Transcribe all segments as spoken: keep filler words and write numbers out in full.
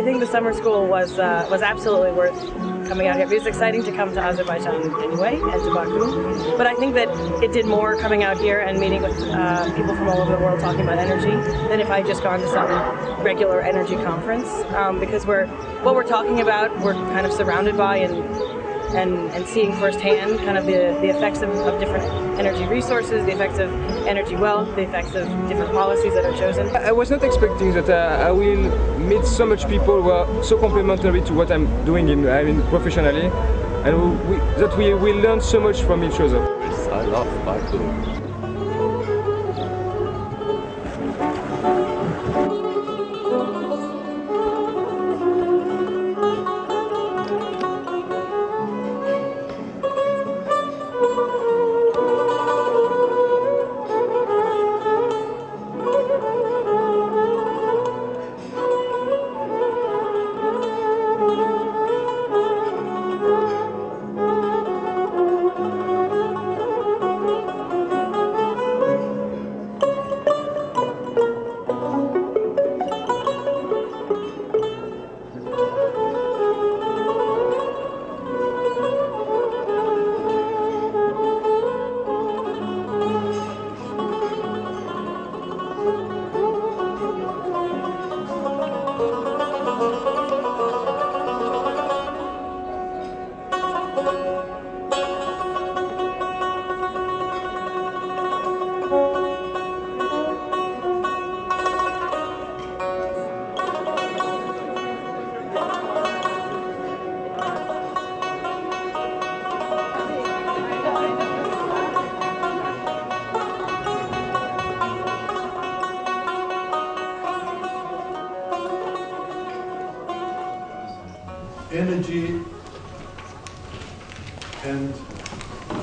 I think the summer school was uh, was absolutely worth coming out here. It was exciting to come to Azerbaijan anyway, and to Baku, but I think that it did more coming out here and meeting with uh, people from all over the world talking about energy than if I had just gone to some regular energy conference, um, because we're what we're talking about we're kind of surrounded by and. And, and seeing firsthand kind of the, the effects of, of different energy resources, the effects of energy wealth, the effects of different policies that are chosen. I was not expecting that uh, I will meet so much people who are so complementary to what I'm doing in, I mean, professionally, and we, that we will learn so much from each other. I love Baku. Energy and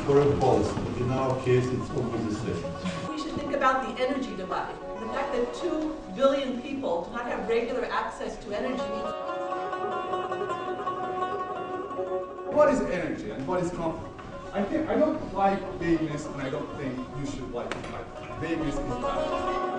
foreign policy. In our case, it's almost the same. We should think about the energy divide. The fact that two billion people do not have regular access to energy. What is energy and what is conflict? I think I don't like vagueness, and I don't think you should like it. Vagueness is bad.